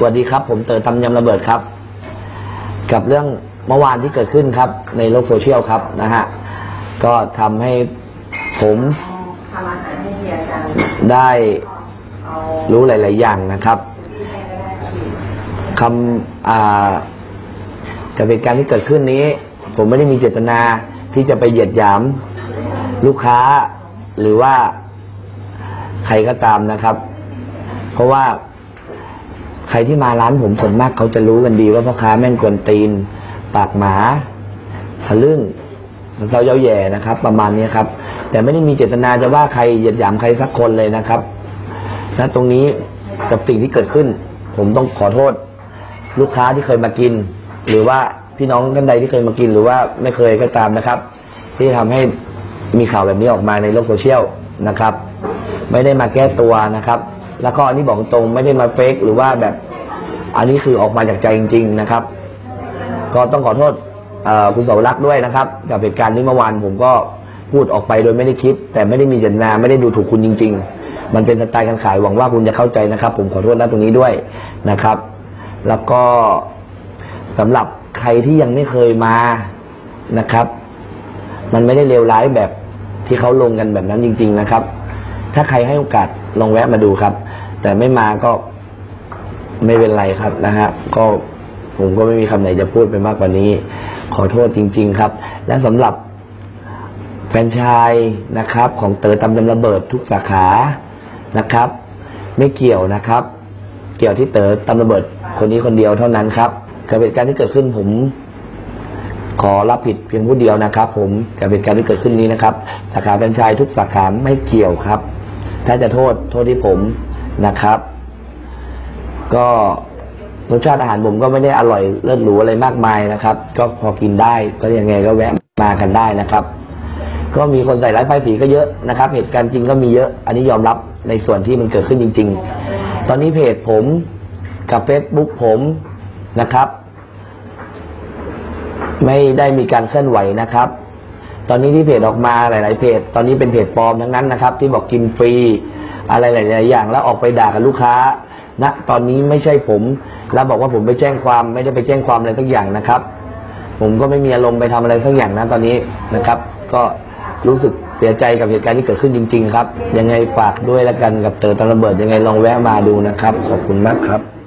สวัสดีครับผมเต๋อตำยำระเบิดครับกับเรื่องเมื่อวานที่เกิดขึ้นครับในโลกโซเชียลครับนะฮะก็ทำให้ผมได้รู้หลายๆอย่างนะครับกับเหตุการณ์ที่เกิดขึ้นนี้ผมไม่ได้มีเจตนาที่จะไปเหยียดหยามลูกค้าหรือว่าใครก็ตามนะครับเพราะว่าใครที่มาร้านผมส่วนมากเขาจะรู้กันดีว่าพ่อค้าแม่งกวนตีนปากหมาทะลึ่งเราเย้าแย่นะครับประมาณนี้ครับแต่ไม่ได้มีเจตนาจะว่าใครเหยียดหยามใครสักคนเลยนะครับและตรงนี้กับสิ่งที่เกิดขึ้นผมต้องขอโทษลูกค้าที่เคยมากินหรือว่าพี่น้องท่านใดที่เคยมากินหรือว่าไม่เคยก็ตามนะครับที่ทำให้มีข่าวแบบนี้ออกมาในโลกโซเชียลนะครับไม่ได้มาแก้ตัวนะครับแล้วก็อันนี้บอกตรงไม่ได้มาเฟกหรือว่าแบบอันนี้คือออกมาจากใจจริงๆนะครับก็ต้องขอโทษคุณเสาวรักษ์ด้วยนะครับกับเหตุการณ์ที่เมื่อวานผมก็พูดออกไปโดยไม่ได้คิดแต่ไม่ได้มีเจตนาไม่ได้ดูถูกคุณจริงๆมันเป็นสไตล์การขายหวังว่าคุณจะเข้าใจนะครับผมขอโทษณตรงนี้ด้วยนะครับแล้วก็สำหรับใครที่ยังไม่เคยมานะครับมันไม่ได้เลวร้ายแบบที่เขาลงกันแบบนั้นจริงๆนะครับถ้าใครให้โอกาสลองแวะมาดูครับแต่ไม่มาก็ไม่เป็นไรครับนะฮะก็ผมก็ไม่มีคำไหนจะพูดไปมากกว่านี้ขอโทษจริงๆครับและสำหรับแฟรนไชส์นะครับของเต๋อตำยำระเบิดทุกสาขานะครับไม่เกี่ยวนะครับเกี่ยวที่เต๋อตำระเบิดคนนี้คนเดียวเท่านั้นครับกับเหตุการณ์ที่เกิดขึ้นผมขอรับผิดเพียงผู้เดียวนะครับผมกับเหตุการณ์ที่เกิดขึ้นนี้นะครับสาขาแฟรนไชส์ทุกสาขาไม่เกี่ยวครับถ้าจะโทษที่ผมนะครับก็รสชาติอาหารผมก็ไม่ได้อร่อยเลิศหรูอะไรมากมายนะครับก็พอกินได้ก็ยังไงก็แวะมากันได้นะครับก็มีคนใส่ร้ายป้ายผีก็เยอะนะครับเหตุการณ์จริงก็มีเยอะอันนี้ยอมรับในส่วนที่มันเกิดขึ้นจริงๆตอนนี้เพจผมกับเฟซบุ๊กผมนะครับไม่ได้มีการเคลื่อนไหวนะครับตอนนี้ที่เพจออกมาหลายๆเพจตอนนี้เป็นเพจปลอมทั้งนั้นนะครับที่บอกกินฟรีอะไรหลายๆอย่างแล้วออกไปด่ากับลูกค้าณตอนนี้ไม่ใช่ผมแล้วบอกว่าผมไปแจ้งความไม่ได้ไปแจ้งความอะไรสักอย่างนะครับผมก็ไม่มีอารมณ์ไปทำอะไรสักอย่างนะตอนนี้นะครับก็รู้สึกเสียใจกับเหตุการณ์ที่เกิดขึ้นจริงๆครับยังไงฝากด้วยละกันกับเต๋อตำระเบิดยังไงลองแวะมาดูนะครับขอบคุณมากครับ